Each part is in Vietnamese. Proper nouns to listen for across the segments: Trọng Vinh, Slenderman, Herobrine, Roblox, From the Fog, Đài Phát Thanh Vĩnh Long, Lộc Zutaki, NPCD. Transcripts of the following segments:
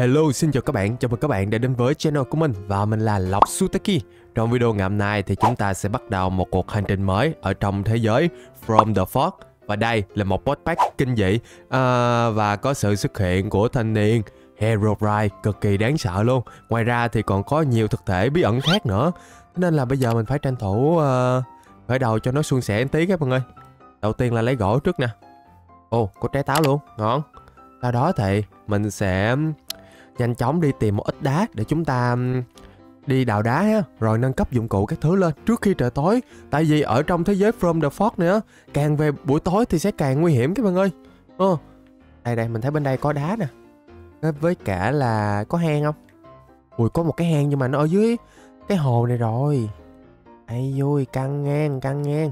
Hello, xin chào các bạn, chào mừng các bạn đã đến với channel của mình và mình là Lộc Zutaki. Trong video ngày hôm nay thì chúng ta sẽ bắt đầu một cuộc hành trình mới ở trong thế giới From the Fog. Và đây là một podcast kinh dị và có sự xuất hiện của thanh niên Herobrine cực kỳ đáng sợ luôn. Ngoài ra thì còn có nhiều thực thể bí ẩn khác nữa. Nên là bây giờ mình phải tranh thủ khởi đầu cho nó suôn sẻ một tí các bạn ơi. Đầu tiên là lấy gỗ trước nè. Ồ, có trái táo luôn, ngon. Sau đó thì mình sẽ nhanh chóng đi tìm một ít đá để chúng ta đi đào đá ha, rồi nâng cấp dụng cụ các thứ lên trước khi trời tối. Tại vì ở trong thế giới From the Fog nữa, càng về buổi tối thì sẽ càng nguy hiểm các bạn ơi. Đây mình thấy bên đây có đá nè. Với cả là có hang không? Ui, có một cái hang nhưng mà nó ở dưới cái hồ này rồi. Ây vui, căng ngang.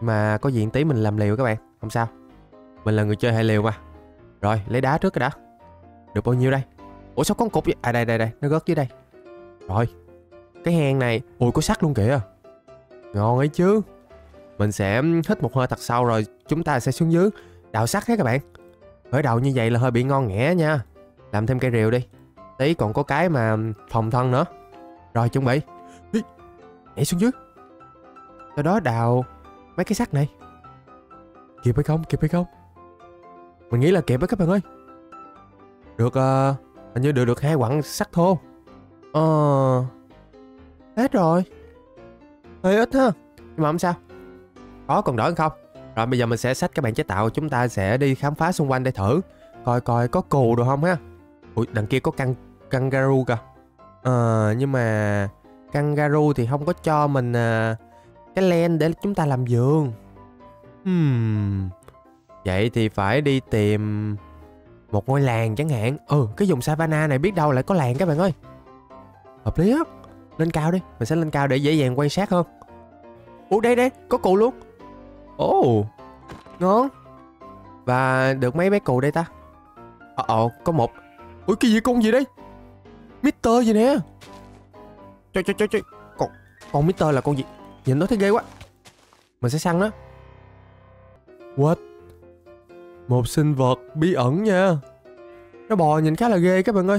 Mà có diện tí mình làm liều các bạn, không sao. Mình là người chơi hệ liều mà. Rồi, lấy đá trước cái đã. Được bao nhiêu đây? Ủa sao có một cục vậy? À đây, nó gớt dưới đây. Rồi. Cái hang này, ui có sắt luôn kìa. Ngon ấy chứ. Mình sẽ hít một hơi thật sâu rồi chúng ta sẽ xuống dưới đào sắt hết các bạn. Khởi đầu như vậy là hơi bị ngon nghẻ nha. Làm thêm cây rìu đi. Tí còn có cái mà phòng thân nữa. Rồi chuẩn bị. Nhảy xuống dưới. Sau đó đào mấy cái sắt này. Kịp hay không? Mình nghĩ là kịp đó các bạn ơi. Được, hình như được 2 quặng sắt thô. Hết rồi. Hơi ít ha. Nhưng mà không sao. Có còn đỡ hơn không? Rồi bây giờ mình sẽ xách các bạn chế tạo. Chúng ta sẽ đi khám phá xung quanh để thử. Coi có cù được không ha. Ui, đằng kia có kangaroo kìa. Nhưng mà kangaroo thì không có cho mình cái len để chúng ta làm giường. Vậy thì phải đi tìm một ngôi làng chẳng hạn. Cái vùng savana này biết đâu lại có làng các bạn ơi. Hợp lý á. Lên cao đi. Mình sẽ lên cao để dễ dàng quan sát hơn. Ủa đây. Có cụ luôn. Ngon. Và được mấy bé cụ đây ta. Có một. Ui cái gì con gì đấy. Mister gì nè. Trời. Con Mister là con gì. Nhìn nó thấy ghê quá. Mình sẽ săn nó. What. Một sinh vật bí ẩn nha. Nó bò nhìn khá là ghê các bạn ơi.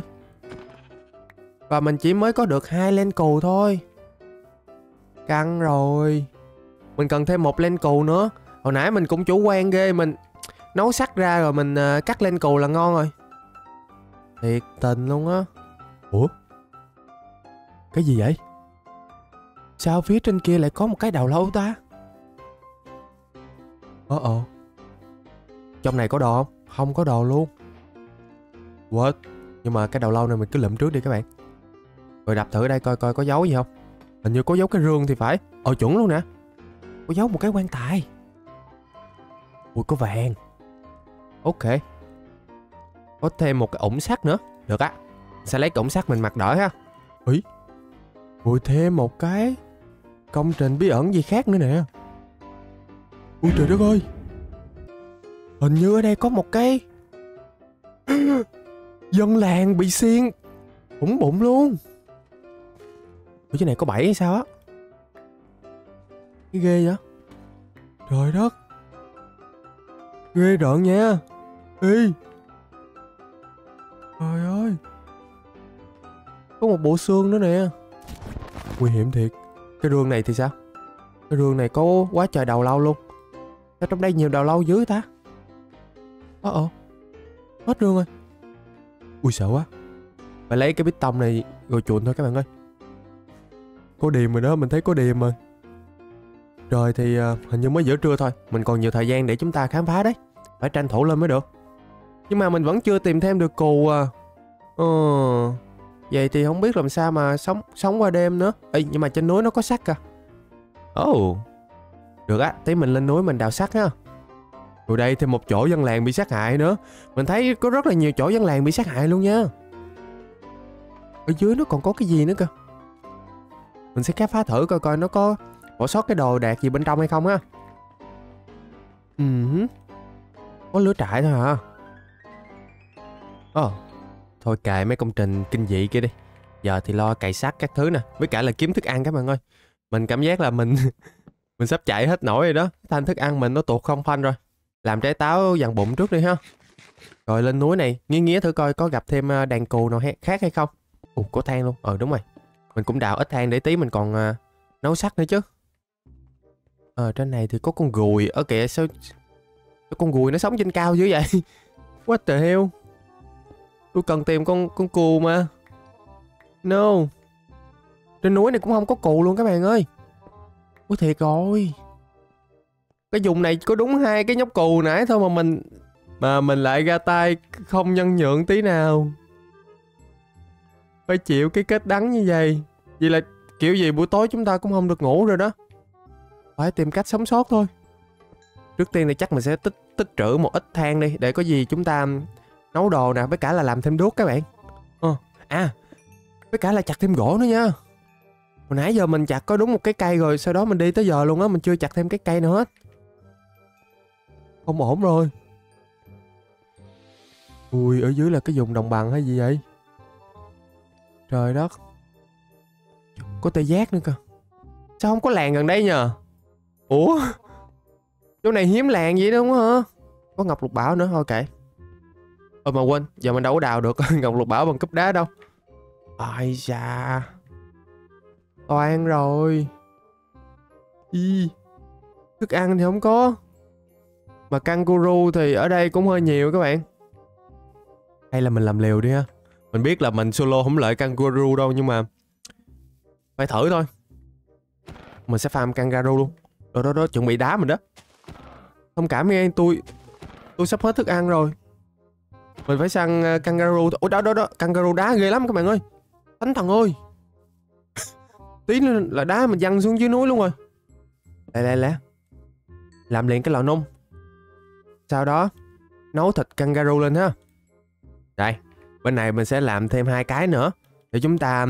Và mình chỉ mới có được 2 len cừu thôi. Căng rồi. Mình cần thêm 1 len cừu nữa. Hồi nãy mình cũng chủ quan ghê. Mình nấu sắt ra rồi mình cắt len cừu là ngon rồi. Thiệt tình luôn á. Ủa? Cái gì vậy? Sao phía trên kia lại có một cái đầu lâu ta? Trong này có đồ không? Không có đồ luôn. What? Nhưng mà cái đầu lâu này mình cứ lượm trước đi các bạn. Rồi đập thử đây coi có dấu gì không. Hình như có dấu cái rương thì phải. Chuẩn luôn nè. Có dấu một cái quan tài. Ui có vàng. Ok. Có thêm một cái ủng sắt nữa. Được á. Sẽ lấy cái ủng sắt mình mặc đỡ ha. Ý. Ui thêm một cái công trình bí ẩn gì khác nữa nè. Ui trời đất ơi. Hình như ở đây có một cái dân làng bị xiên. Khủng bụng luôn. Ở trên này có 7 hay sao á. Cái ghê vậy. Trời đất. Ghê rợn nha. Ê. Trời ơi. Có một bộ xương nữa nè. Nguy hiểm thiệt. Cái rương này thì sao? Cái rương này có quá trời đầu lâu luôn. Sao trong đây nhiều đầu lâu dưới ta? Hết rương rồi. Ui sợ quá. Phải lấy cái bít tông này rồi chuồn thôi các bạn ơi. Có điểm rồi đó. Mình thấy có điểm rồi. Trời thì hình như mới giữa trưa thôi. Mình còn nhiều thời gian để chúng ta khám phá đấy. Phải tranh thủ lên mới được. Nhưng mà mình vẫn chưa tìm thêm được cù à. Vậy thì không biết làm sao mà sống qua đêm nữa. Ê, nhưng mà trên núi nó có sắt à. Được á. Tí mình lên núi mình đào sắt ha. Rồi đây thêm một chỗ dân làng bị sát hại nữa. Mình thấy có rất là nhiều chỗ dân làng bị sát hại luôn nha. Ở dưới nó còn có cái gì nữa cơ. Mình sẽ khám phá thử coi nó có bỏ sót cái đồ đạc gì bên trong hay không ha. Có lửa trại thôi hả. Thôi cài mấy công trình kinh dị kia đi. Giờ thì lo cày sắt các thứ nè. Với cả là kiếm thức ăn các bạn ơi. Mình cảm giác là mình mình sắp chạy hết nổi rồi đó. Thanh thức ăn mình nó tuột không phanh rồi. Làm trái táo dằn bụng trước đi ha. Rồi lên núi này, nghĩa thử coi có gặp thêm đàn cừu nào khác hay không. Ủa, có than luôn. Ờ đúng rồi. Mình cũng đào ít than để tí mình còn nấu sắt nữa chứ. Ờ trên này thì có con gùi. Ở kìa sao con gùi nó sống trên cao dữ vậy? What the hell? Tôi cần tìm con cừu mà. No. Trên núi này cũng không có cừu luôn các bạn ơi. Ui thiệt rồi. Cái vùng này có đúng hai cái nhóc cừu nãy thôi mà mình lại ra tay không nhân nhượng tí nào. Phải chịu cái kết đắng như vậy. Vậy là kiểu gì buổi tối chúng ta cũng không được ngủ rồi đó. Phải tìm cách sống sót thôi. Trước tiên thì chắc mình sẽ tích trữ một ít than đi. Để có gì chúng ta nấu đồ nè. Với cả là làm thêm đuốc các bạn. À với cả là chặt thêm gỗ nữa nha. Hồi nãy giờ mình chặt có đúng một cái cây rồi. Sau đó mình đi tới giờ luôn á. Mình chưa chặt thêm cái cây nữa hết. Không ổn rồi. Ui ở dưới là cái vùng đồng bằng hay gì vậy? Trời đất. Có tê giác nữa cơ. Sao không có làng gần đây nhờ? Ủa chỗ này hiếm làng vậy đúng không hả? Có ngọc lục bảo nữa thôi kệ. Ờ mà quên, giờ mình đâu có đào được ngọc lục bảo bằng cúp đá đâu. Ai da. Toàn rồi. Y. Thức ăn thì không có. Mà kangaroo thì ở đây cũng hơi nhiều các bạn. Hay là mình làm liều đi ha. Mình biết là mình solo không lợi kangaroo đâu nhưng mà phải thử thôi. Mình sẽ farm kangaroo luôn. Đó chuẩn bị đá mình đó. Thông cảm nghe tôi sắp hết thức ăn rồi. Mình phải sang kangaroo. Ôi đó kangaroo đá ghê lắm các bạn ơi. Thánh thần ơi. Tí nữa là đá mình văng xuống dưới núi luôn rồi. Lẹ làm liền cái lò nung. Sau đó nấu thịt kangaroo lên ha. Đây, bên này mình sẽ làm thêm hai cái nữa để chúng ta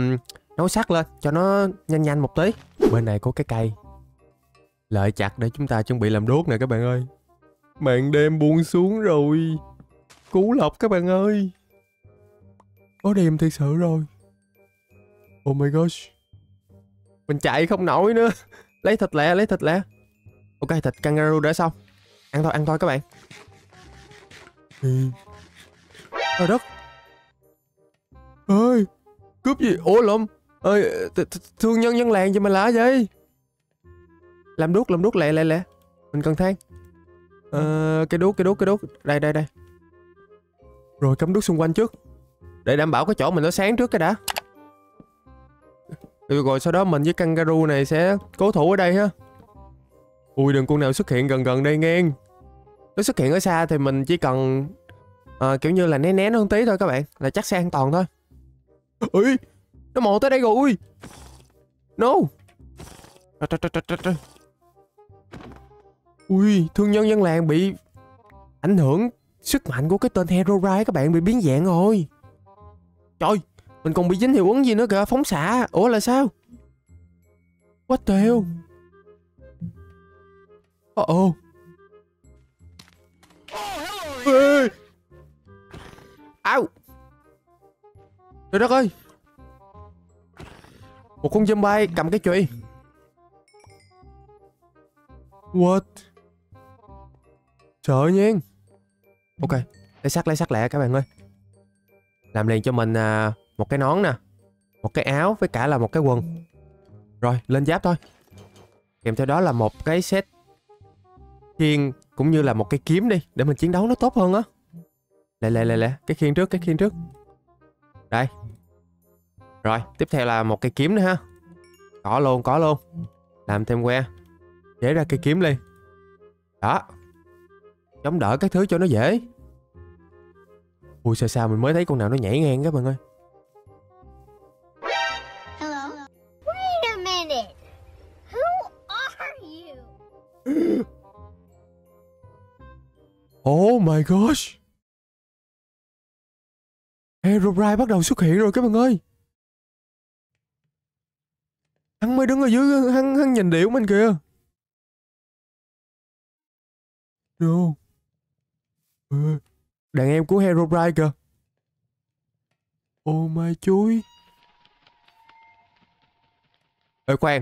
nấu sắt lên cho nó nhanh một tí. Bên này có cái cây lợi chặt để chúng ta chuẩn bị làm đuốc nè các bạn ơi. Màn đêm buông xuống rồi. Cứu Lộc các bạn ơi. Có đêm thật sự rồi. Oh my gosh. Mình chạy không nổi nữa. Lấy thịt lẹ. Ok, thịt kangaroo đã xong. Ăn thôi các bạn. Trời đất ơi, cướp gì? Ủa lộn ơi, thương nhân dân làng gì mà lạ vậy? Làm đuốc lẹ. Mình cần than. Cái đuốc đây. Rồi cắm đuốc xung quanh trước để đảm bảo cái chỗ mình nó sáng trước cái đã. Được rồi, sau đó mình với kangaroo này sẽ cố thủ ở đây ha. Ui đừng con nào xuất hiện gần đây nghe. Nếu xuất hiện ở xa thì mình chỉ cần kiểu như là né hơn tí thôi các bạn, là chắc sẽ an toàn thôi. Ui nó mò tới đây rồi. Ui no. Trời. Ui thương nhân dân làng bị ảnh hưởng sức mạnh của cái tên Herobrine các bạn, bị biến dạng rồi. Trời, mình còn bị dính hiệu ứng gì nữa kìa, phóng xạ. Ủa là sao? What the hell? Oh. Ê. Ow. Trời đất ơi. Một con zombie cầm cái chùy. What? Sợ nhiên. Ok, lấy sắt lẹ các bạn ơi. Làm liền cho mình một cái nón nè, một cái áo với cả là một cái quần. Rồi, lên giáp thôi. Kèm theo đó là một cái set khiên cũng như là một cái kiếm đi, để mình chiến đấu nó tốt hơn á. Lẹ. Cái khiên trước. Đây. Rồi, tiếp theo là một cái kiếm nữa ha. Có luôn. Làm thêm que. Chế ra cây kiếm đi. Đó. Chống đỡ các thứ cho nó dễ. Ui sao mình mới thấy con nào nó nhảy ngang các bạn ơi. Hello. Wait a minute. Who are you? Oh my gosh. Herobrine bắt đầu xuất hiện rồi các bạn ơi. Hắn mới đứng ở dưới, hắn nhìn điệu mình kìa. No. Đàn em của Herobrine kìa. Oh my chúi. Ê khoan,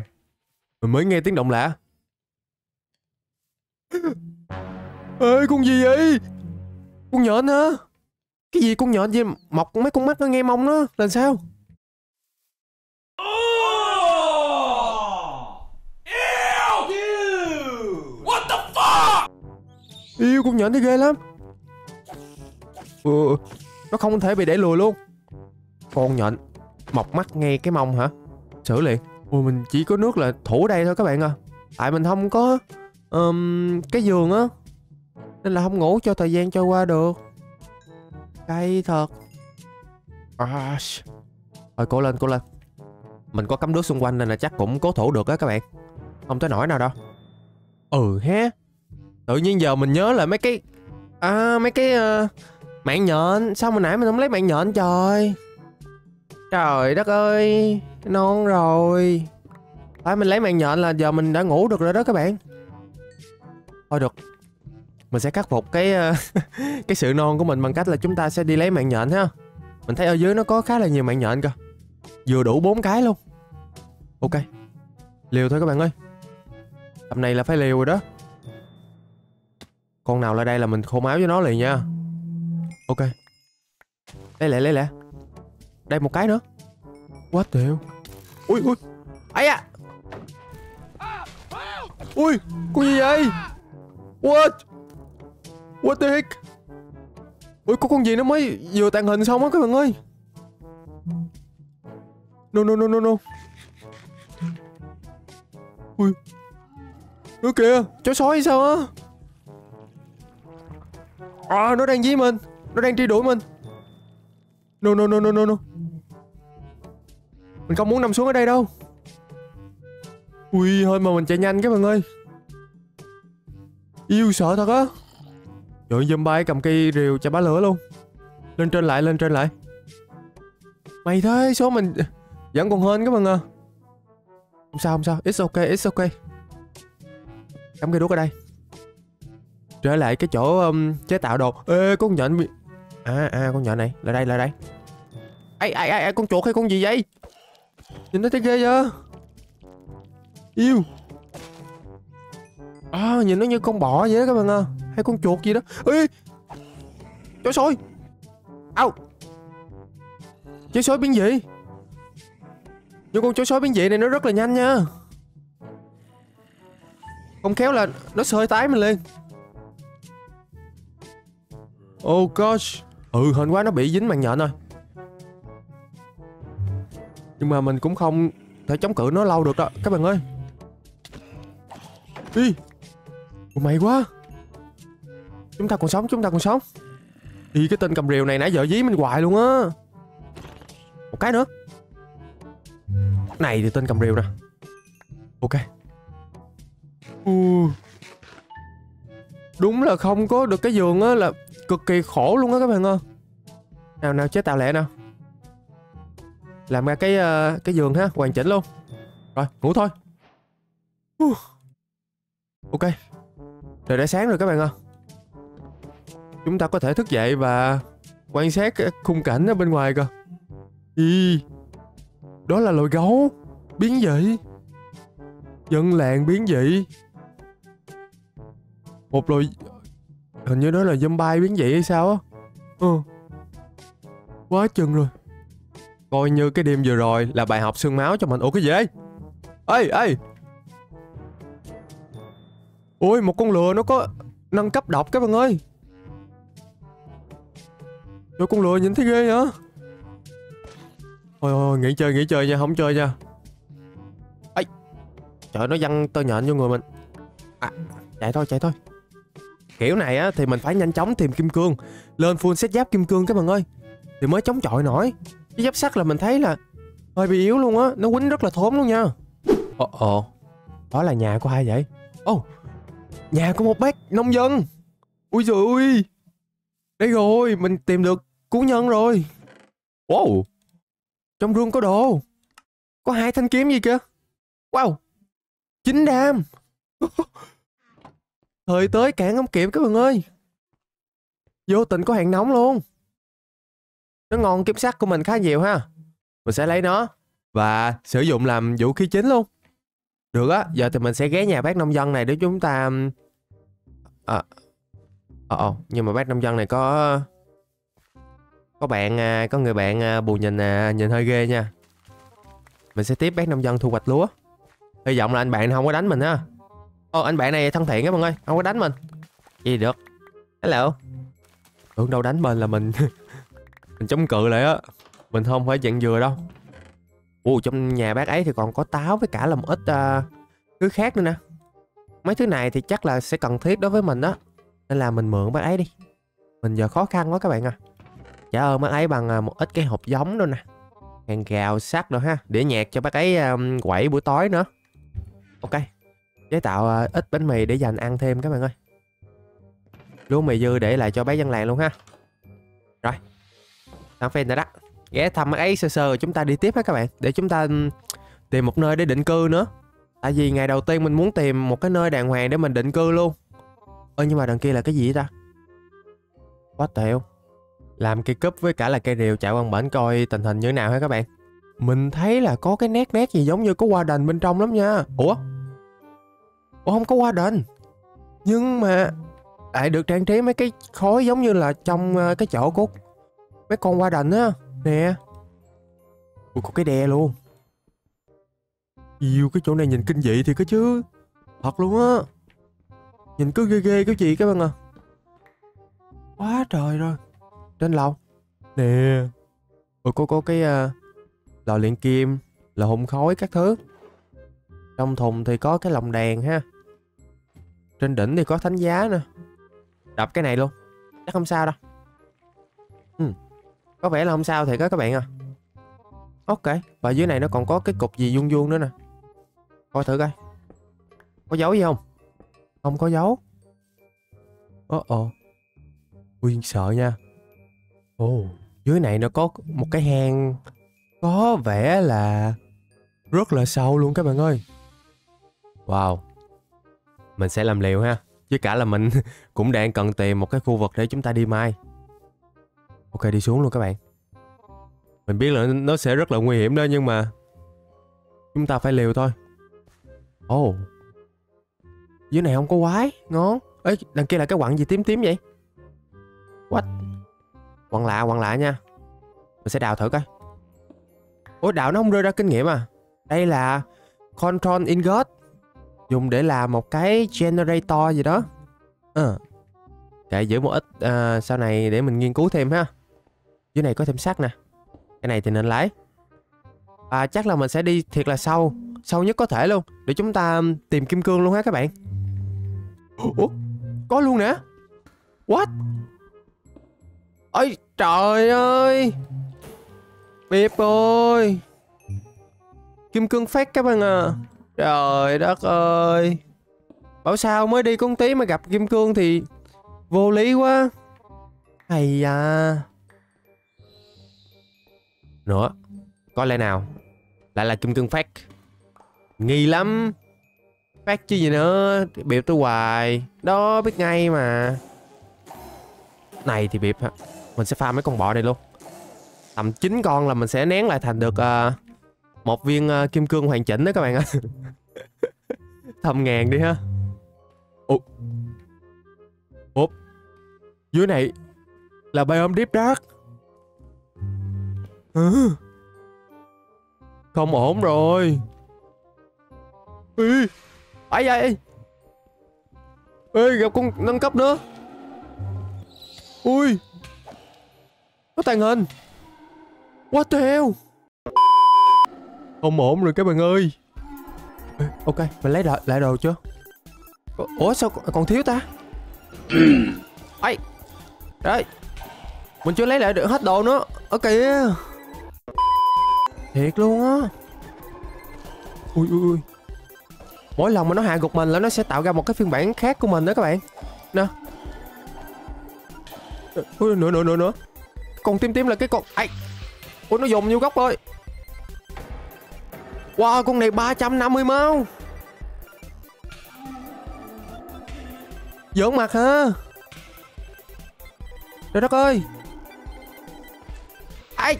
mình mới nghe tiếng động lạ. Ê con gì vậy? Con nhện hả? Cái gì con nhện gì mọc mấy con mắt nó nghe mông nó là sao? Yêu con nhện thì ghê lắm. Nó không thể bị để lùi luôn. Con nhện mọc mắt nghe cái mông hả? Xử liền. Ôi mình chỉ có nước là thủ đây thôi các bạn à. Tại mình không có cái giường á, nên là không ngủ cho thời gian trôi qua được. Cay thật. À, thôi cố lên cố lên. Mình có cắm nước xung quanh nên là chắc cũng cố thủ được á các bạn. Không tới nổi nào đâu. Ừ ha. Tự nhiên giờ mình nhớ là mấy cái mạng nhện. Sao hồi nãy mình không lấy mạng nhện trời. Trời đất ơi. Non rồi. Tại mình lấy mạng nhện là giờ mình đã ngủ được rồi đó các bạn. Thôi được. Mình sẽ khắc phục cái cái sự non của mình bằng cách là chúng ta sẽ đi lấy mạng nhện ha. Mình thấy ở dưới nó có khá là nhiều mạng nhện cơ. Vừa đủ 4 cái luôn. Ok. Liều thôi các bạn ơi. Tập này là phải liều rồi đó. Con nào lại đây là mình khô máu với nó liền nha. Ok. Lấy lẹ. Đây một cái nữa. Quá tiệu. Ui ui. Ấy à. Ui. Con gì vậy? What? What the heck? Ui có con gì nó mới vừa tàng hình xong á các bạn ơi. No. Ui. Nó kìa. Chó sói sao á? À, nó đang dí mình. Nó đang truy đuổi mình. No. Mình không muốn nằm xuống ở đây đâu. Ui, thôi mà mình chạy nhanh các bạn ơi. Yêu sợ thật á. Trời ơi, zombie cầm cây rìu chà bá lửa luôn. Lên trên lại. Mày thế, số mình vẫn còn hên các bạn à. Không sao. It's okay. Cắm cây đuốc ở đây. Trở lại cái chỗ chế tạo đồ. Ê con nhện. Con nhện này. Lại đây. Ai con chuột hay con gì vậy? Nhìn nó thấy ghê vậy. Yêu. À nhìn nó như con bọ vậy đó các bạn à. Hay con chuột gì đó. Ê chó sói. Au. Chó sói biến dị. Nhưng con chó sói biến dị này nó rất là nhanh nha. Không khéo là nó sơi tái mình liền. Oh gosh. Ừ hên quá nó bị dính màng nhện rồi. Nhưng mà mình cũng không thể chống cự nó lâu được đó các bạn ơi. Ý. Mày quá. Chúng ta còn sống. Ý cái tên cầm rìu này nãy giờ dí mình hoài luôn á. Một cái nữa. Này thì tên cầm rìu nè. Ok. Đúng là không có được cái giường á là cực kỳ khổ luôn á các bạn ơi. Nào chế tạo lẹ nào. Làm ra cái giường ha, hoàn chỉnh luôn. Rồi, ngủ thôi. Ok. Trời đã sáng rồi các bạn ơi. Chúng ta có thể thức dậy và quan sát cái khung cảnh ở bên ngoài cơ. Ý. Đó là loài gấu biến dị. Dân làng biến dị. Một loài hình như đó là zombie biến dị hay sao á. Quá chừng rồi. Coi như cái đêm vừa rồi là bài học xương máu cho mình. Ủa cái gì ấy? Ê. Ôi một con lừa nó có nâng cấp độc các bạn ơi. Trời con lừa nhìn thấy ghê hả? Thôi nghỉ chơi nha, không chơi nha. Ấy. Trời nó văng tơ nhện vô người mình. Chạy thôi. Kiểu này á thì mình phải nhanh chóng tìm kim cương. Lên full set giáp kim cương các bạn ơi. Thì mới chống chọi nổi. Cái giáp sắt là mình thấy là hơi bị yếu luôn á. Nó quýnh rất là thốn luôn nha. Ồ. Đó là nhà của ai vậy? Ồ. Nhà của một bác nông dân. Ui giời ơi. Đấy rồi. Mình tìm được cú nhân rồi. Wow. Trong rương có đồ. Có 2 thanh kiếm gì kìa. Wow. 9 đam. Thời tới cản không kịp các bạn ơi. Vô tình có hàng nóng luôn. Nó ngon kiếm sắt của mình khá nhiều ha. Mình sẽ lấy nó và sử dụng làm vũ khí chính luôn. Được á. Giờ thì mình sẽ ghé nhà bác nông dân này để chúng ta nhưng mà bác nông dân này có Có người bạn Bù nhìn hơi ghê nha. Mình sẽ tiếp bác nông dân thu hoạch lúa. Hy vọng là anh bạn không có đánh mình ha. Ô, anh bạn này thân thiện á mọi người, không có đánh mình. Gì được. Hello. Tưởng đâu đánh mình là mình mình chống cự lại á. Mình không phải dạng dừa đâu. Ồ, trong nhà bác ấy thì còn có táo với cả là một ít thứ khác nữa nè. Mấy thứ này thì chắc là sẽ cần thiết đối với mình đó. Nên là mình mượn bác ấy đi. Mình giờ khó khăn quá các bạn à. Trả ơn bác ấy bằng một ít cái hộp giống nữa nè. Hàng gạo sắt nữa ha. Đĩa nhạc cho bác ấy quẩy buổi tối nữa. Ok. Chế tạo ít bánh mì để dành ăn thêm các bạn ơi. Lúa mì dư để lại cho bác dân làng luôn ha. Rồi. Thằng fan đã đó. Ghé thăm bác ấy sơ sơ chúng ta đi tiếp ha các bạn. Để chúng ta tìm một nơi để định cư nữa. Tại vì ngày đầu tiên mình muốn tìm một cái nơi đàng hoàng để mình định cư luôn. Ơ nhưng mà đằng kia là cái gì ta? Quá tẹo. Làm cây cúp với cả là cây rìu chạy quanh bển coi tình hình như thế nào hả các bạn. Mình thấy là có cái nét gì giống như có hoa đền bên trong lắm nha. Ủa không có hoa đền. Nhưng mà lại được trang trí mấy cái khói giống như là trong cái chỗ của mấy con hoa đền á. Nè. Ủa có cái đè luôn. Yêu cái chỗ này nhìn kinh dị thì có chứ. Thật luôn á. Nhìn cứ ghê ghê cái gì các bạn à. Quá trời rồi. Trên lầu nè. Ủa có cái lò luyện kim, lò hụt khói các thứ. Trong thùng thì có cái lồng đèn ha. Trên đỉnh thì có thánh giá nè. Đập cái này luôn. Chắc không sao đâu. Có vẻ là không sao thiệt á các bạn à. Ok. Và dưới này nó còn có cái cục gì vuông vuông nữa nè. Coi thử coi. Có dấu gì không? Không có dấu. Ui sợ nha. Dưới này nó có một cái hang. Có vẻ là rất là sâu luôn các bạn ơi. Wow. Mình sẽ làm liều ha. Chứ cả là mình cũng đang cần tìm một cái khu vực để chúng ta đi mai. Ok đi xuống luôn các bạn. Mình biết là nó sẽ rất là nguy hiểm đó. Nhưng mà chúng ta phải liều thôi. Dưới này không có quái. Ngon. Ê đằng kia là cái quặng gì tím tím vậy? What? Quặng lạ nha. Mình sẽ đào thử coi. Ủa đào nó không rơi ra kinh nghiệm à. Đây là Control Ingot. Dùng để làm một cái generator gì đó. Kệ giữ một ít sau này để mình nghiên cứu thêm ha. Dưới này có thêm sắt nè. Cái này thì nên lấy. À chắc là mình sẽ đi thiệt là sâu. Sâu nhất có thể luôn. Để chúng ta tìm kim cương luôn ha các bạn. Ủa có luôn nè. What? Ôi trời ơi. Bịp ơi. Kim cương fake các bạn à. Trời đất ơi. Bảo sao mới đi con tí mà gặp kim cương thì vô lý quá. Hay à. Nữa. Coi lại nào. Lại là kim cương fake. Nghi lắm. Fake chứ gì nữa. Bịp tôi hoài. Đó biết ngay mà. Này thì bịp hả. Mình sẽ pha mấy con bọ đây luôn. Tầm 9 con là mình sẽ nén lại thành được một viên kim cương hoàn chỉnh đó các bạn ạ. Thầm ngàn đi ha. Ủa. Dưới này là biome Deep Dark. Không ổn rồi. Ê gặp con nâng cấp nữa. Ui. Nó tàn hình. What the hell. Không ổn rồi các bạn ơi. Ok mình lấy lại đồ chưa. Ủa sao còn thiếu ta. Ấy. Đấy. Mình chưa lấy lại được hết đồ nữa. Ở kìa. Thiệt luôn á. Ui. Mỗi lần mà nó hạ gục mình là nó sẽ tạo ra một cái phiên bản khác của mình đó các bạn. Nè. Ui nữa. Còn tím tím là cái con ấy. Ủa nó dùng nhiều góc rồi. Wow con này 350 máu. Giỡn mặt hả. Trời đất ơi. Ấy.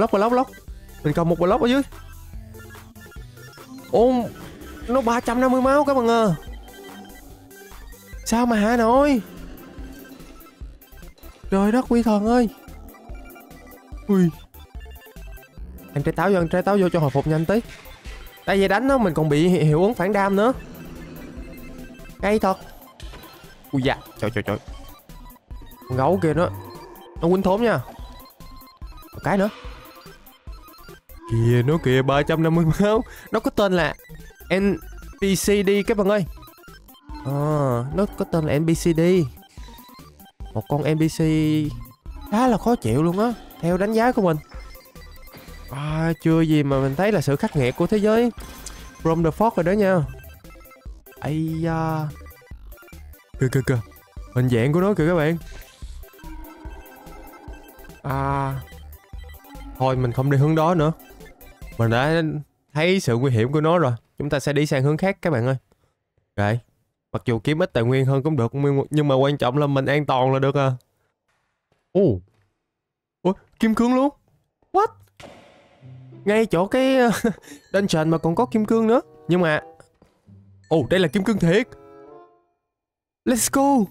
Block. Mình cầm một block ở dưới. Nó 350 máu các bạn ơi. Sao mà Hà Nội? Trời đất quý thần ơi. Ui. Ăn trái táo vô cho hồi phục nhanh tí. Tại vì đánh nó mình còn bị hiệu ứng phản đam nữa. Ngay thật. Ui da, trời trời trời. Con gấu kia nó. Nó quýnh thốn nha. Một cái nữa. Kìa nó kìa, 350 máu. Nó có tên là NPCD các bạn ơi. Nó có tên là NPCD. Một con NPC khá là khó chịu luôn á, theo đánh giá của mình. Chưa gì mà mình thấy là sự khắc nghiệt của thế giới From the Fog rồi đó nha. Ây da. Kìa kìa kìa. Hình dạng của nó kìa các bạn. Thôi mình không đi hướng đó nữa. Mình đã thấy sự nguy hiểm của nó rồi. Chúng ta sẽ đi sang hướng khác các bạn ơi. Rồi. Mặc dù kiếm ít tài nguyên hơn cũng được, nhưng mà quan trọng là mình an toàn là được à. Ủa, kim cương luôn. What? Ngay chỗ cái dungeon mà còn có kim cương nữa. Nhưng mà đây là kim cương thiệt. Let's go.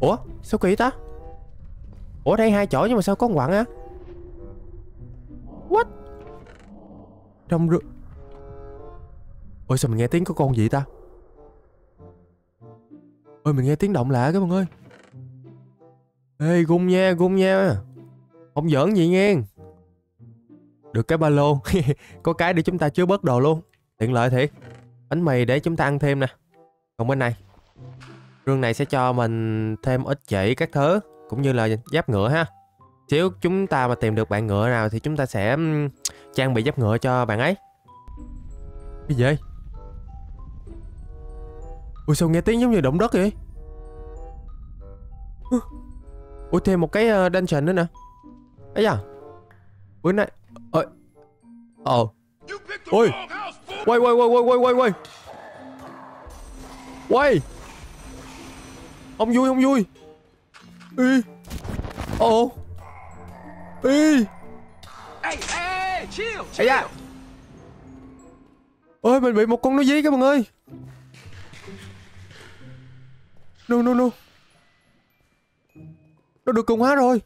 Ủa, sao kỳ ta? Ủa đây hai chỗ nhưng mà sao có quặng á? What? Trong rừng. Ôi sao mình nghe tiếng có con gì ta? Ôi mình nghe tiếng động lạ các bạn ơi. Ê gung nha. Không giỡn gì nghe. Được cái ba lô. Có cái để chúng ta chứa bớt đồ luôn. Tiện lợi thiệt. Bánh mì để chúng ta ăn thêm nè. Còn bên này, rương này sẽ cho mình thêm ít chỉ các thứ, cũng như là giáp ngựa ha. Nếu chúng ta mà tìm được bạn ngựa nào thì chúng ta sẽ trang bị giáp ngựa cho bạn ấy. Cái gì vậy? Ủa sao nghe tiếng giống như động đất vậy? Ủa thêm một cái dungeon nữa nè. Ấy da. Bữa nay. Ôi. Quay. Quay. Không vui. Ê. Ê. Ê, chill. Ôi mình bị một con nó dí các bạn ơi. No. Nó được cường hóa rồi.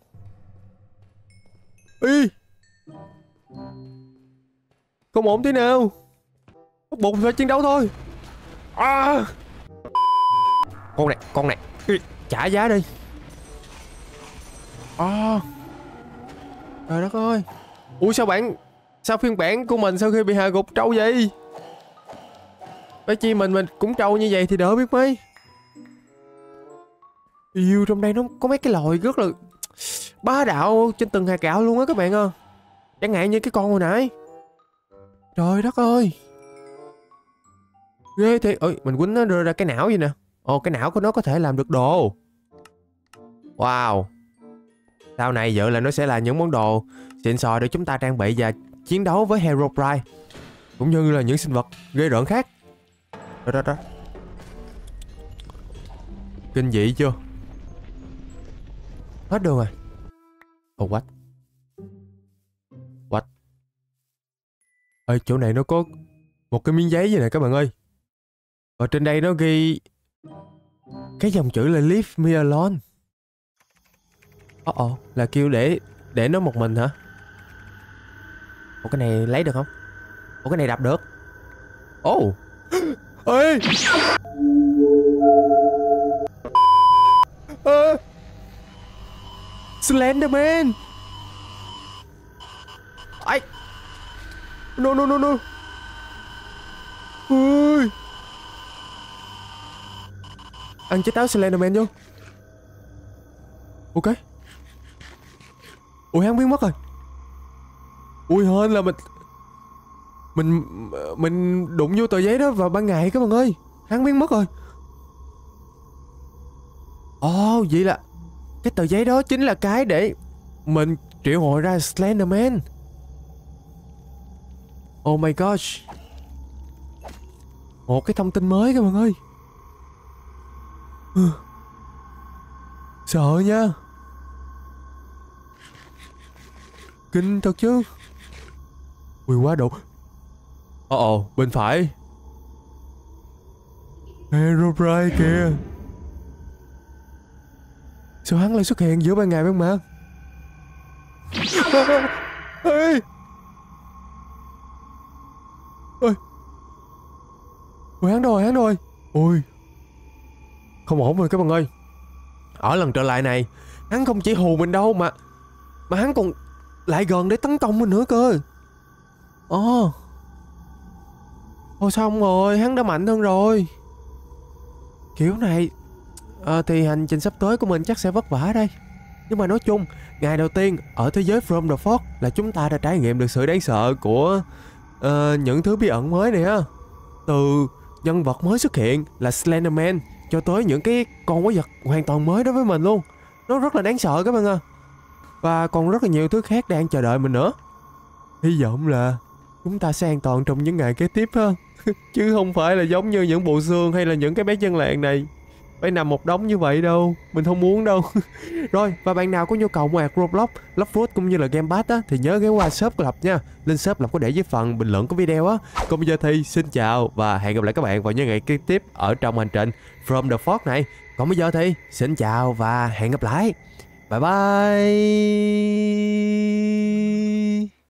Ê. Không ổn thế nào. Bắt buộc phải chiến đấu thôi. Con này. Ê, trả giá đi. Trời đất ơi. Ủa sao phiên bản của mình sau khi bị hạ gục trâu vậy? Phải chi mình cũng trâu như vậy thì đỡ biết mấy. Yêu trong đây nó có mấy cái loài rất là bá đạo trên từng hạt gạo luôn á các bạn ơi. Chẳng hạn như cái con hồi nãy. Trời đất ơi. Ghê thiệt. Ôi mình quýnh nó đưa ra cái não vậy nè. Cái não của nó có thể làm được đồ. Wow. Sau này dự là nó sẽ là những món đồ xịn sò để chúng ta trang bị và chiến đấu với Herobrine, cũng như là những sinh vật ghê rợn khác. Đó. Kinh dị chưa? Hết đường rồi. What? Ơi chỗ này nó có một cái miếng giấy vậy nè các bạn ơi. Ở trên đây nó ghi cái dòng chữ là Leave Me Alone. Là kêu để nó một mình hả? Ủa cái này lấy được không? Ủa cái này đập được. Ê. Slenderman. Ai. No. Ui. Ăn trái táo Slenderman vô. Ok. Ui hắn biến mất rồi. Ui hên là mình đụng vô tờ giấy đó vào ban ngày các bạn ơi. Hắn biến mất rồi. Vậy là cái tờ giấy đó chính là cái để mình triệu hồi ra Slenderman. Oh my gosh. Một cái thông tin mới các bạn ơi. Sợ nha. Kinh thật chứ. Ui quá độ. Bên phải. Herobrine kìa. Sao hắn lại xuất hiện giữa ban ngày ban mặt? Ê! Ôi! Ôi hắn rồi. Ôi! Không ổn rồi các bạn ơi. Ở lần trở lại này, hắn không chỉ hù mình đâu mà hắn còn lại gần để tấn công mình nữa cơ. Ồ. Ôi xong rồi, hắn đã mạnh hơn rồi. Kiểu này thì hành trình sắp tới của mình chắc sẽ vất vả đây. Nhưng mà nói chung, ngày đầu tiên ở thế giới From the Fog là chúng ta đã trải nghiệm được sự đáng sợ của những thứ bí ẩn mới này ha. Từ nhân vật mới xuất hiện là Slenderman cho tới những cái con quái vật hoàn toàn mới đối với mình luôn. Nó rất là đáng sợ các bạn ạ. Và còn rất là nhiều thứ khác đang chờ đợi mình nữa. Hy vọng là chúng ta sẽ an toàn trong những ngày kế tiếp ha. Chứ không phải là giống như những bộ xương hay là những cái bé dân làng này phải nằm một đống như vậy đâu. Mình không muốn đâu. Rồi, và bạn nào có nhu cầu mua hạt Roblox, Lockwood cũng như là Game Pass á, thì nhớ ghé qua shop của Lộc nha. Link shop Lộc có để dưới phần bình luận của video á. Còn bây giờ thì xin chào và hẹn gặp lại các bạn vào những ngày kế tiếp ở trong hành trình From the Fog này. Còn bây giờ thì xin chào và hẹn gặp lại. Bye bye.